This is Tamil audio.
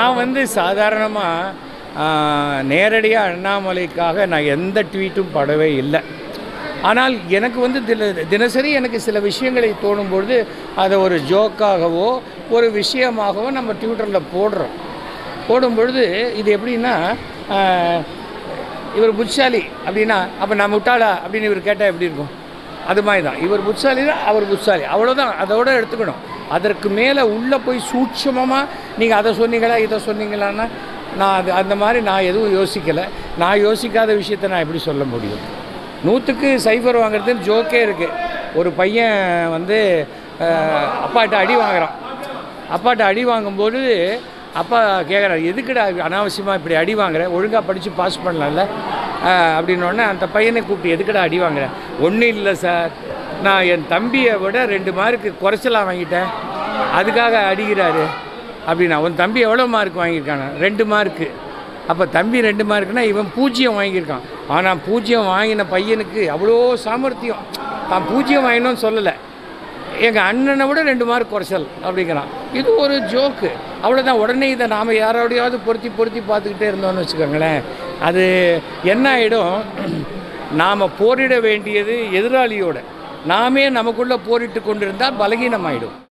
நான் வந்து சாதாரணமாக நேரடியாக அண்ணாமலைக்காக நான் எந்த ட்வீட்டும் படவே இல்லை. ஆனால் எனக்கு வந்து தினசரி எனக்கு சில விஷயங்களை தோணும்பொழுது அதை ஒரு ஜோக்காகவோ ஒரு விஷயமாகவோ நம்ம ட்விட்டரில் போடுறோம். போடும்பொழுது இது எப்படின்னா, இவர் புட்சாலி அப்படின்னா அப்போ நான் முட்டாளா அப்படின்னு இவர் கேட்டால் எப்படி இருக்கும்? அது மாதிரி தான், இவர் புட்சாலி தான், அவர் புட்சாலி, அவ்வளோதான். அதோடு எடுத்துக்கணும். அதற்கு மேலே உள்ளே போய் சூட்சமமாக நீங்கள் அதை சொன்னீங்களா இதை சொன்னீங்களான்னா நான் அது அந்த மாதிரி நான் எதுவும் யோசிக்கலை. நான் யோசிக்காத விஷயத்தை நான் எப்படி சொல்ல முடியும்? 100க்கு 0 வாங்குறதுன்னு ஜோக்கே இருக்குது. ஒரு பையன் வந்து அப்பாட்ட அடி வாங்குகிறான். அப்பாட்ட அடி வாங்கும்போது அப்பா கேட்குறாரு, எதுக்குடா அனாவசியமாக இப்படி அடி வாங்குகிறேன், ஒழுங்காக படித்து பாஸ் பண்ணலாம்ல அப்படின்னோடனே அந்த பையனை கூப்பிட்டு எதுக்குடா அடி வாங்குகிறேன்? ஒன்றும் இல்லை சார், நான் என் தம்பியை விட 2 மார்க்கு குறைச்சலாக வாங்கிட்டேன், அதுக்காக அடிக்கிறாரு அப்படின்னா. உன் தம்பி எவ்வளோ மார்க் வாங்கியிருக்கானா? 2 மார்க்கு. அப்போ தம்பி 2 மார்க்குனா இவன் 0 வாங்கியிருக்கான். ஆனால் 0 வாங்கின பையனுக்கு அவ்வளோ சாமர்த்தியம். தான் 0 வாங்கினோன்னு சொல்லலை, எங்கள் அண்ணனை விட 2 மார்க் குறைச்சல் அப்படிங்கிறான். இது ஒரு ஜோக்கு, அவ்வளோதான். உடனே இதை நாம் யாரோடையாவது பொருத்தி பொருத்தி பார்த்துக்கிட்டே இருந்தோம்னு வச்சுக்கோங்களேன், அது என்ன ஆகிடும்? நாம் போரிட வேண்டியது எதிராளியோட, நாமே நமக்குள்ளே போரிட்டு கொண்டிருந்தால் பலகீனமாகிடும்.